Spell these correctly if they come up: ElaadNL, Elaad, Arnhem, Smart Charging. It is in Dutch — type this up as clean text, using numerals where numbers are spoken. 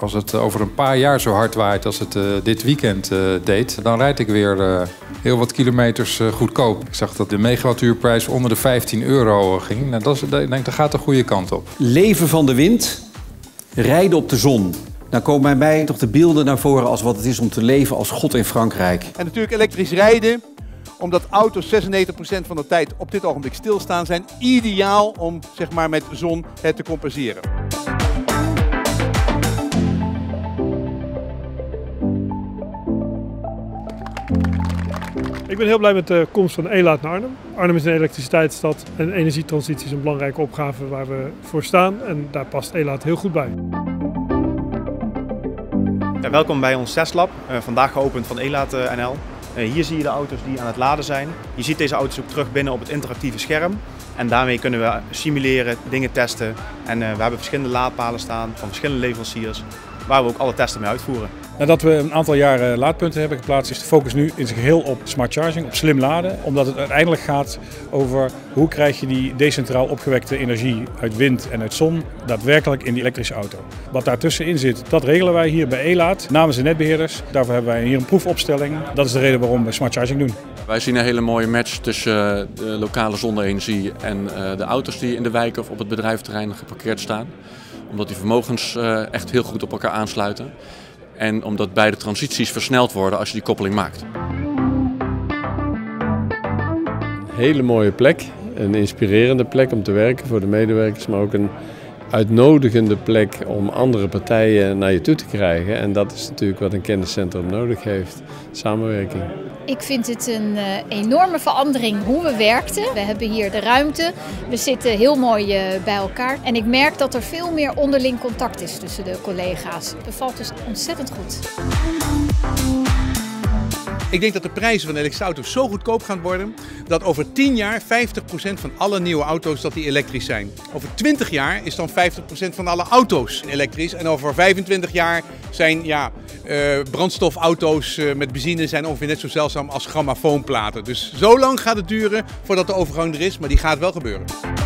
Als het over een paar jaar zo hard waait als het dit weekend deed, dan rijd ik weer heel wat kilometers goedkoop. Ik zag dat de megawattuurprijs onder de €15 ging. Nou, ik denk, dat gaat de goede kant op. Leven van de wind, rijden op de zon. Dan komen bij mij toch de beelden naar voren als wat het is om te leven als God in Frankrijk. En natuurlijk elektrisch rijden, omdat auto's 96% van de tijd op dit ogenblik stilstaan, zijn ideaal om zeg maar, met zon het te compenseren. Ik ben heel blij met de komst van Elaad naar Arnhem. Arnhem is een elektriciteitsstad en energietransitie is een belangrijke opgave waar we voor staan. En daar past Elaad heel goed bij. Ja, welkom bij ons testlab, vandaag geopend van ElaadNL. Hier zie je de auto's die aan het laden zijn. Je ziet deze auto's ook terug binnen op het interactieve scherm. En daarmee kunnen we simuleren, dingen testen. En we hebben verschillende laadpalen staan van verschillende leveranciers, waar we ook alle testen mee uitvoeren. Nadat we een aantal jaren laadpunten hebben geplaatst, is de focus nu in zijn geheel op smart charging, op slim laden. Omdat het uiteindelijk gaat over hoe krijg je die decentraal opgewekte energie uit wind en uit zon daadwerkelijk in die elektrische auto. Wat daartussenin zit, dat regelen wij hier bij Elaad namens de netbeheerders. Daarvoor hebben wij hier een proefopstelling. Dat is de reden waarom we smart charging doen. Wij zien een hele mooie match tussen de lokale zonne-energie en de auto's die in de wijk of op het bedrijventerrein geparkeerd staan. Omdat die vermogens echt heel goed op elkaar aansluiten. En omdat beide transities versneld worden als je die koppeling maakt. Hele mooie plek, een inspirerende plek om te werken voor de medewerkers, maar ook een uitnodigende plek om andere partijen naar je toe te krijgen. En dat is natuurlijk wat een kenniscentrum nodig heeft, samenwerking. Ik vind het een enorme verandering hoe we werkten. We hebben hier de ruimte, we zitten heel mooi bij elkaar. En ik merk dat er veel meer onderling contact is tussen de collega's. Het bevalt dus ontzettend goed. Ik denk dat de prijzen van elektrische auto's zo goedkoop gaan worden dat over 10 jaar 50% van alle nieuwe auto's dat die elektrisch zijn. Over 20 jaar is dan 50% van alle auto's elektrisch en over 25 jaar zijn brandstofauto's met benzine zijn ongeveer net zo zeldzaam als grammofoonplaten. Dus zo lang gaat het duren voordat de overgang er is, maar die gaat wel gebeuren.